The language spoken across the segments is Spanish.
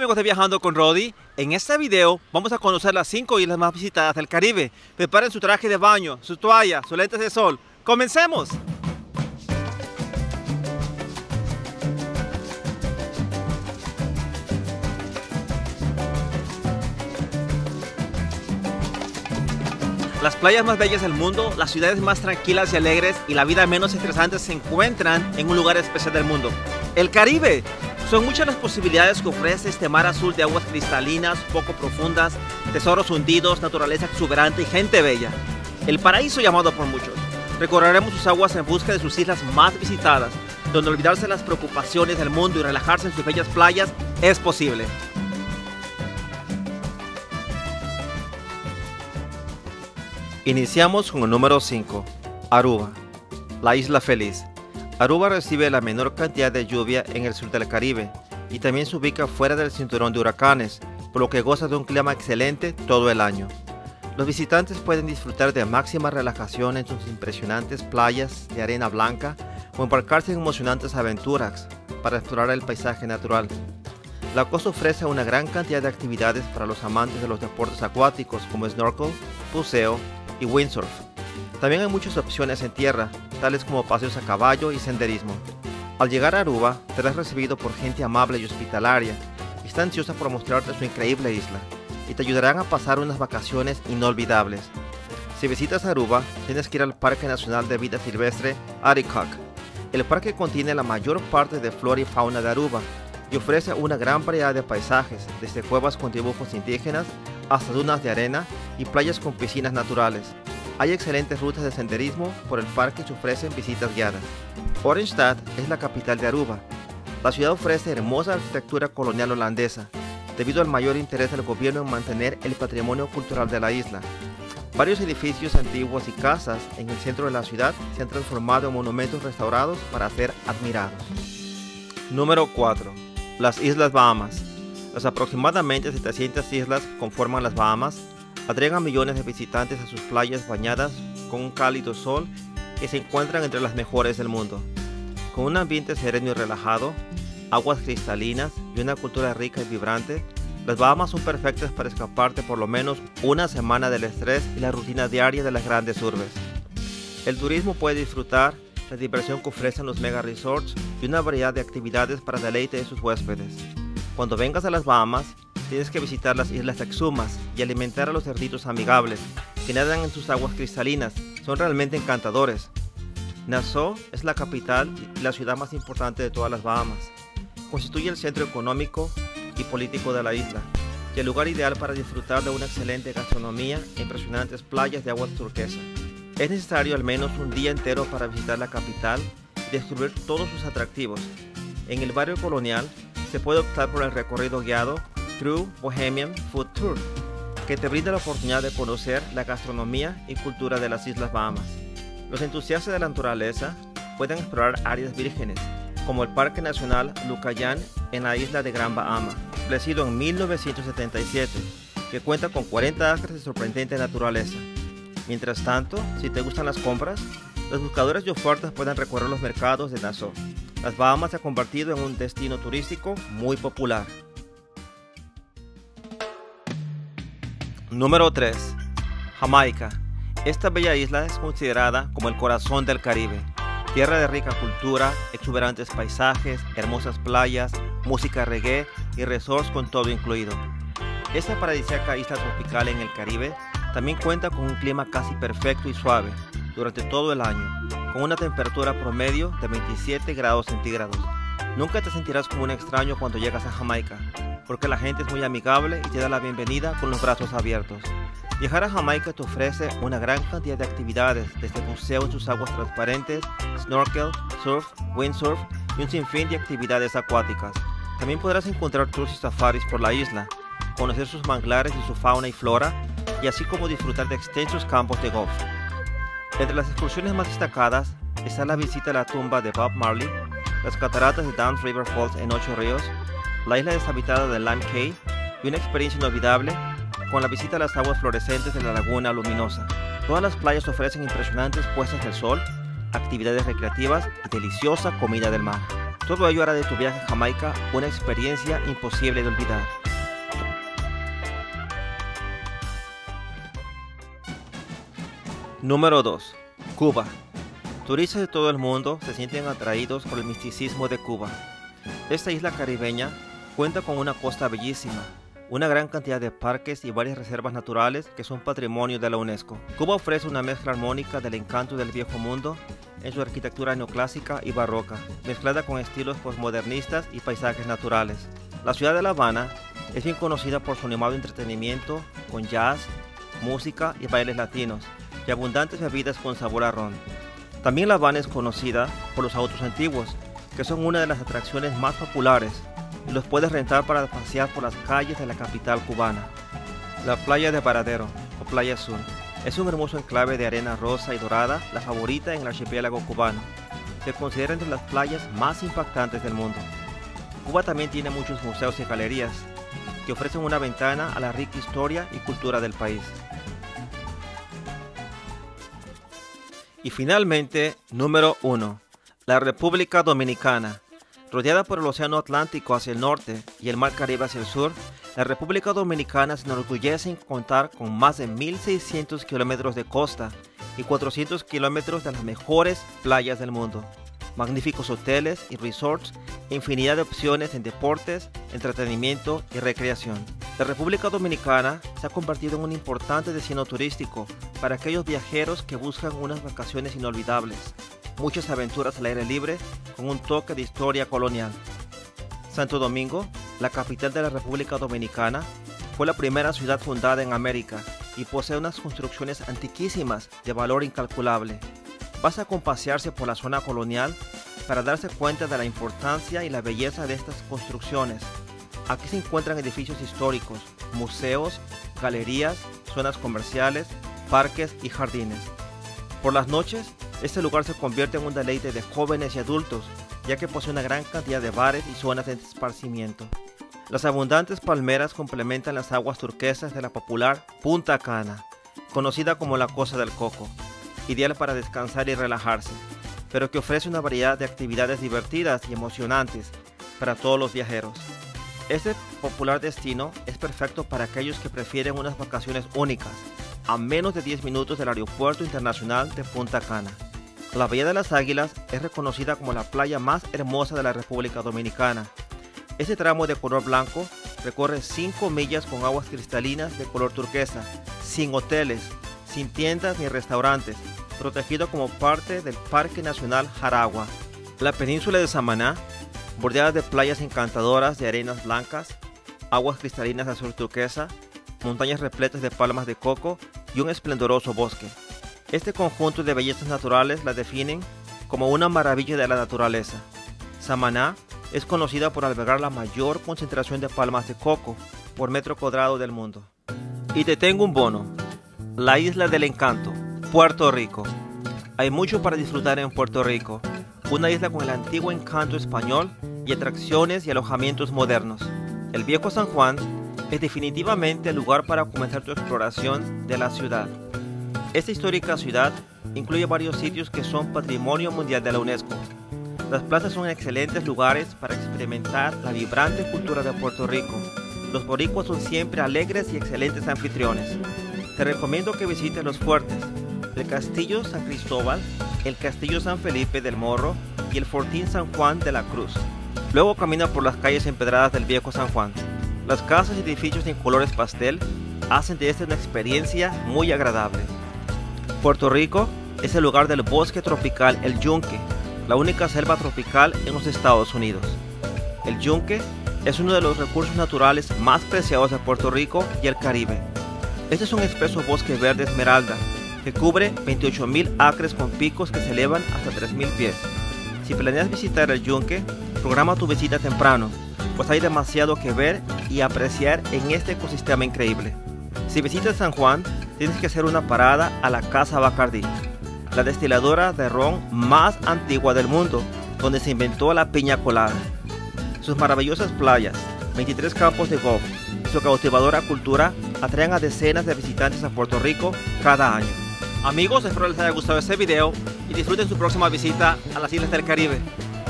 amigos de Viajando con Roddy, en este video vamos a conocer las 5 islas más visitadas del Caribe. Preparen su traje de baño, su toalla, sus lentes de sol. ¡Comencemos! Las playas más bellas del mundo, las ciudades más tranquilas y alegres y la vida menos estresante se encuentran en un lugar especial del mundo, el Caribe. Son muchas las posibilidades que ofrece este mar azul de aguas cristalinas, poco profundas, tesoros hundidos, naturaleza exuberante y gente bella. El paraíso llamado por muchos. Recorreremos sus aguas en busca de sus islas más visitadas, donde olvidarse las preocupaciones del mundo y relajarse en sus bellas playas es posible. Iniciamos con el número 5, Aruba, la isla feliz. Aruba recibe la menor cantidad de lluvia en el sur del Caribe y también se ubica fuera del cinturón de huracanes, por lo que goza de un clima excelente todo el año. Los visitantes pueden disfrutar de máxima relajación en sus impresionantes playas de arena blanca o embarcarse en emocionantes aventuras para explorar el paisaje natural. La costa ofrece una gran cantidad de actividades para los amantes de los deportes acuáticos como snorkel, buceo y windsurf. También hay muchas opciones en tierra, tales como paseos a caballo y senderismo. Al llegar a Aruba, serás recibido por gente amable y hospitalaria, que está ansiosa por mostrarte su increíble isla, y te ayudarán a pasar unas vacaciones inolvidables. Si visitas Aruba, tienes que ir al Parque Nacional de Vida Silvestre Arikok. El parque contiene la mayor parte de flora y fauna de Aruba, y ofrece una gran variedad de paisajes, desde cuevas con dibujos indígenas, hasta dunas de arena y playas con piscinas naturales. Hay excelentes rutas de senderismo por el parque que ofrecen visitas guiadas. Oranjestad es la capital de Aruba. La ciudad ofrece hermosa arquitectura colonial holandesa, debido al mayor interés del gobierno en mantener el patrimonio cultural de la isla. Varios edificios antiguos y casas en el centro de la ciudad se han transformado en monumentos restaurados para ser admirados. Número 4. Las Islas Bahamas. Las aproximadamente 700 islas que conforman las Bahamas atraen a millones de visitantes a sus playas bañadas con un cálido sol que se encuentran entre las mejores del mundo. Con un ambiente sereno y relajado, aguas cristalinas y una cultura rica y vibrante, las Bahamas son perfectas para escaparte por lo menos una semana del estrés y la rutina diaria de las grandes urbes. El turismo puede disfrutar la diversión que ofrecen los mega resorts y una variedad de actividades para deleite de sus huéspedes. Cuando vengas a las Bahamas, tienes que visitar las islas Exumas y alimentar a los cerditos amigables que nadan en sus aguas cristalinas. Son realmente encantadores. Nassau es la capital y la ciudad más importante de todas las Bahamas. Constituye el centro económico y político de la isla y el lugar ideal para disfrutar de una excelente gastronomía e impresionantes playas de aguas turquesas. Es necesario al menos un día entero para visitar la capital y descubrir todos sus atractivos. En el barrio colonial se puede optar por el recorrido guiado True Bohemian Food Tour, que te brinda la oportunidad de conocer la gastronomía y cultura de las Islas Bahamas. Los entusiastas de la naturaleza pueden explorar áreas vírgenes, como el Parque Nacional Lucayan en la isla de Gran Bahama, establecido en 1977, que cuenta con 40 acres de sorprendente naturaleza. Mientras tanto, si te gustan las compras, los buscadores de ofertas pueden recorrer los mercados de Nassau. Las Bahamas se ha convertido en un destino turístico muy popular. Número 3. Jamaica. Esta bella isla es considerada como el corazón del Caribe. Tierra de rica cultura, exuberantes paisajes, hermosas playas, música reggae y resorts con todo incluido. Esta paradisíaca isla tropical en el Caribe también cuenta con un clima casi perfecto y suave durante todo el año, con una temperatura promedio de 27 grados centígrados. Nunca te sentirás como un extraño cuando llegas a Jamaica, porque la gente es muy amigable y te da la bienvenida con los brazos abiertos. Viajar a Jamaica te ofrece una gran cantidad de actividades, desde buceo en sus aguas transparentes, snorkel, surf, windsurf y un sinfín de actividades acuáticas. También podrás encontrar tours y safaris por la isla, conocer sus manglares y su fauna y flora, y así como disfrutar de extensos campos de golf. Entre las excursiones más destacadas está la visita a la tumba de Bob Marley, las cataratas de Dunn's River Falls en Ocho Ríos, la isla deshabitada de Lime Cay y una experiencia inolvidable con la visita a las aguas fluorescentes de la laguna luminosa. Todas las playas ofrecen impresionantes puestas del sol, actividades recreativas y deliciosa comida del mar. Todo ello hará de tu viaje a Jamaica una experiencia imposible de olvidar. Número 2. Cuba. Turistas de todo el mundo se sienten atraídos por el misticismo de Cuba. Esta isla caribeña cuenta con una costa bellísima, una gran cantidad de parques y varias reservas naturales que son patrimonio de la UNESCO. Cuba ofrece una mezcla armónica del encanto del viejo mundo en su arquitectura neoclásica y barroca, mezclada con estilos posmodernistas y paisajes naturales. La ciudad de La Habana es bien conocida por su animado entretenimiento con jazz, música y bailes latinos, y abundantes bebidas con sabor a ron. También La Habana es conocida por los autos antiguos, que son una de las atracciones más populares, y los puedes rentar para pasear por las calles de la capital cubana. La playa de Varadero, o Playa Azul, es un hermoso enclave de arena rosa y dorada, la favorita en el archipiélago cubano. Se considera entre las playas más impactantes del mundo. Cuba también tiene muchos museos y galerías, que ofrecen una ventana a la rica historia y cultura del país. Y finalmente, número 1. La República Dominicana. Rodeada por el Océano Atlántico hacia el norte y el Mar Caribe hacia el sur, la República Dominicana se enorgullece en contar con más de 1.600 kilómetros de costa y 400 kilómetros de las mejores playas del mundo. Magníficos hoteles y resorts e infinidad de opciones en deportes, entretenimiento y recreación. La República Dominicana se ha convertido en un importante destino turístico para aquellos viajeros que buscan unas vacaciones inolvidables, muchas aventuras al aire libre con un toque de historia colonial. Santo Domingo, la capital de la República Dominicana, fue la primera ciudad fundada en América y posee unas construcciones antiquísimas de valor incalculable. Basta con pasearse por la zona colonial para darse cuenta de la importancia y la belleza de estas construcciones. Aquí se encuentran edificios históricos, museos, galerías, zonas comerciales, parques y jardines. Por las noches, este lugar se convierte en un deleite de jóvenes y adultos, ya que posee una gran cantidad de bares y zonas de esparcimiento. Las abundantes palmeras complementan las aguas turquesas de la popular Punta Cana, conocida como la Costa del Coco, ideal para descansar y relajarse, pero que ofrece una variedad de actividades divertidas y emocionantes para todos los viajeros. Este popular destino es perfecto para aquellos que prefieren unas vacaciones únicas, a menos de 10 minutos del Aeropuerto Internacional de Punta Cana. La Bahía de las Águilas es reconocida como la playa más hermosa de la República Dominicana. Este tramo de color blanco recorre 5 millas con aguas cristalinas de color turquesa, sin hoteles, sin tiendas ni restaurantes, protegido como parte del Parque Nacional Jaragua. La península de Samaná, bordeada de playas encantadoras de arenas blancas, aguas cristalinas de azul turquesa, montañas repletas de palmas de coco y un esplendoroso bosque. Este conjunto de bellezas naturales la definen como una maravilla de la naturaleza. Samaná es conocida por albergar la mayor concentración de palmas de coco por metro cuadrado del mundo. Y te tengo un bono. La Isla del Encanto, Puerto Rico. Hay mucho para disfrutar en Puerto Rico, una isla con el antiguo encanto español y atracciones y alojamientos modernos. El viejo San Juan es definitivamente el lugar para comenzar tu exploración de la ciudad. Esta histórica ciudad incluye varios sitios que son Patrimonio Mundial de la UNESCO. Las plazas son excelentes lugares para experimentar la vibrante cultura de Puerto Rico. Los boricuas son siempre alegres y excelentes anfitriones. Te recomiendo que visites los fuertes, el Castillo San Cristóbal, el Castillo San Felipe del Morro y el Fortín San Juan de la Cruz. Luego camina por las calles empedradas del viejo San Juan. Las casas y edificios en colores pastel hacen de esta una experiencia muy agradable. Puerto Rico es el lugar del bosque tropical El Yunque, la única selva tropical en los Estados Unidos. El Yunque es uno de los recursos naturales más preciados de Puerto Rico y el Caribe. Este es un espeso bosque verde esmeralda que cubre 28.000 acres con picos que se elevan hasta 3.000 pies. Si planeas visitar El Yunque, programa tu visita temprano, pues hay demasiado que ver y apreciar en este ecosistema increíble. Si visitas San Juan, tienes que hacer una parada a la Casa Bacardí, la destiladora de ron más antigua del mundo, donde se inventó la piña colada. Sus maravillosas playas, 23 campos de golf y su cautivadora cultura atraen a decenas de visitantes a Puerto Rico cada año. Amigos, espero les haya gustado este video y disfruten su próxima visita a las Islas del Caribe.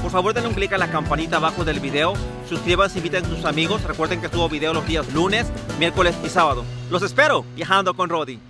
Por favor denle un clic a la campanita abajo del video, suscríbanse, inviten a sus amigos, recuerden que subo video los días lunes, miércoles y sábado. Los espero viajando con Roddy.